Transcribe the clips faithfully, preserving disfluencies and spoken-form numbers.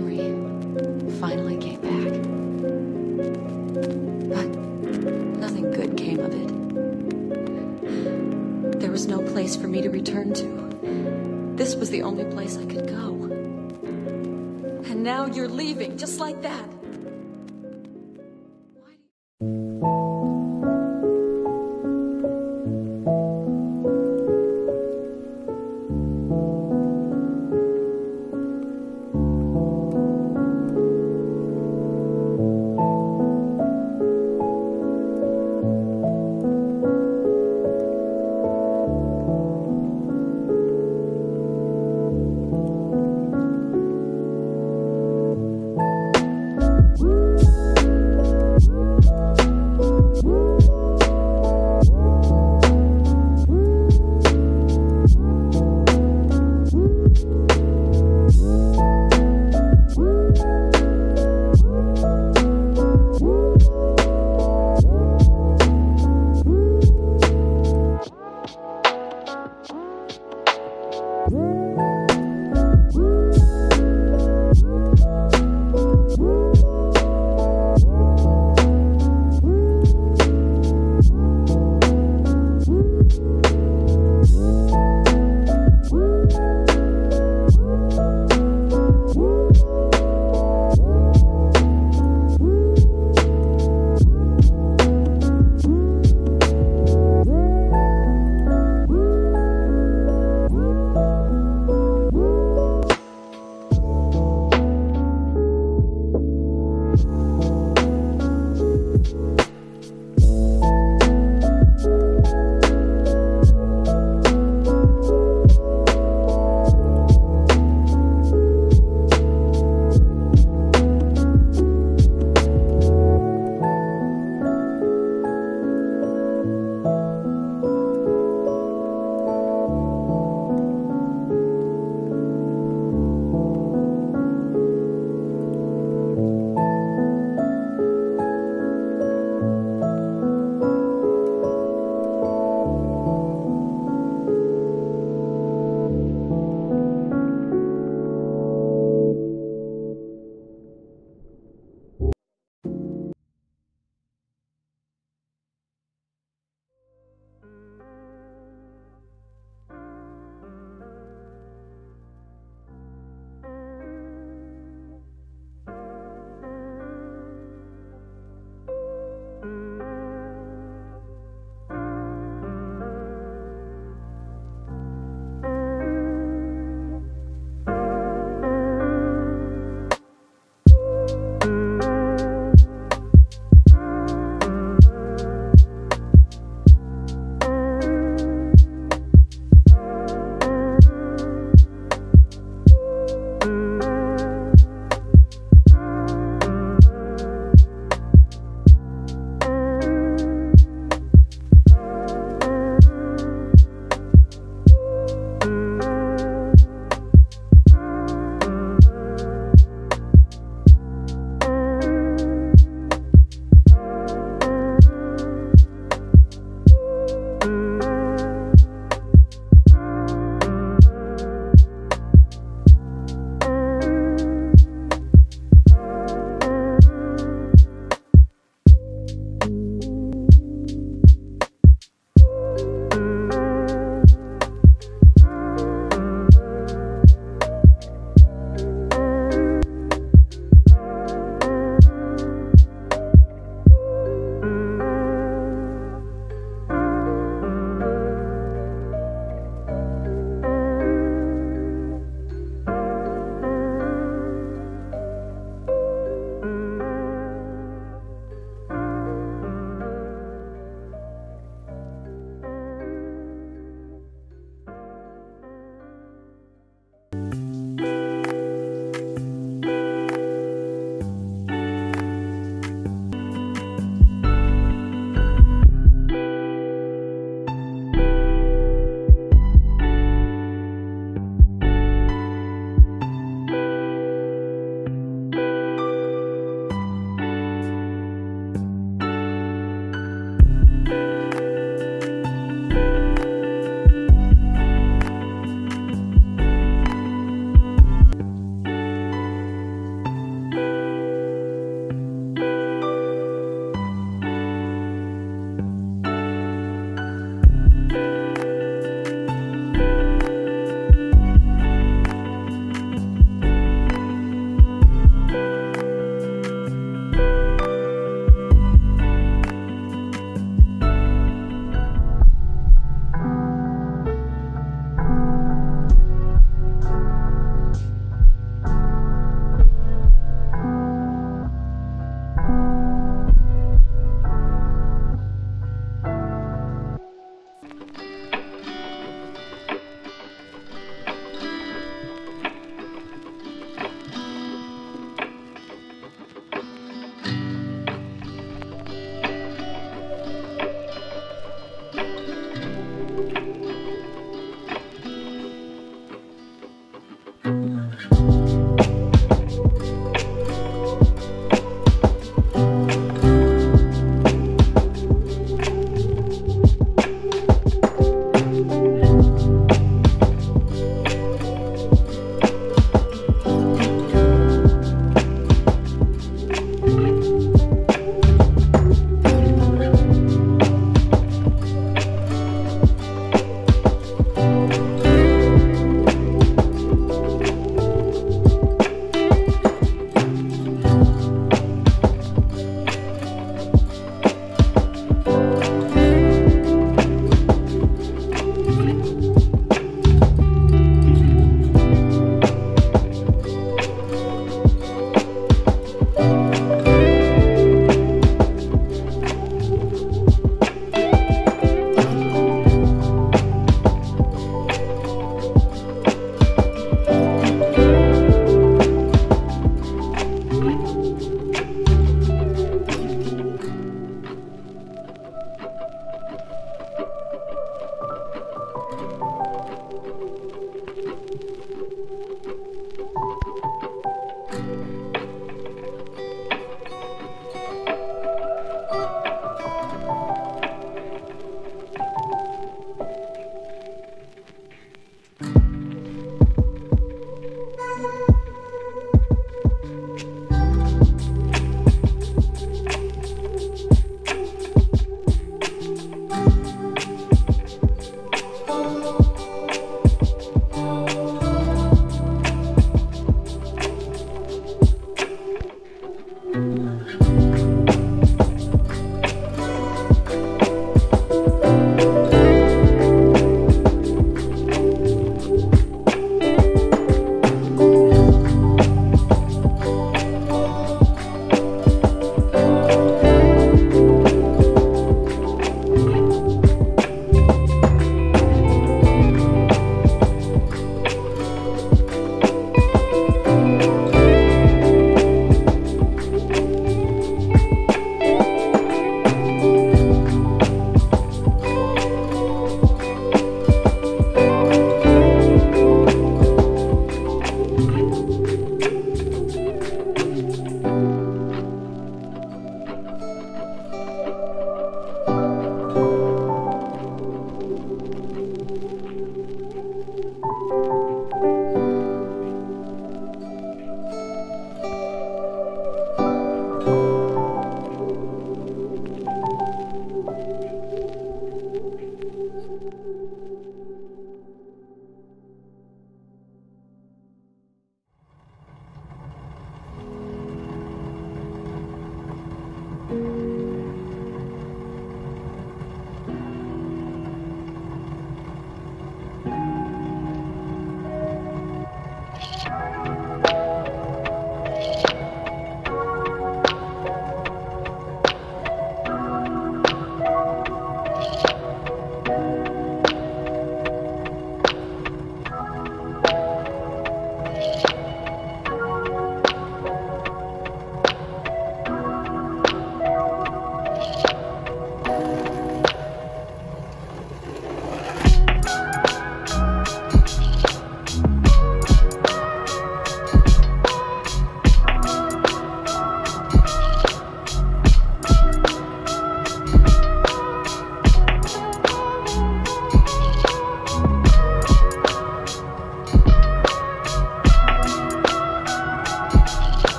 memory finally came back. But nothing good came of it. There was no place for me to return to. This was the only place I could go. And now you're leaving, just like that.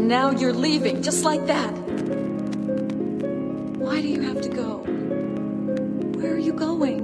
Now you're leaving, just like that. Why do you have to go? Where are you going?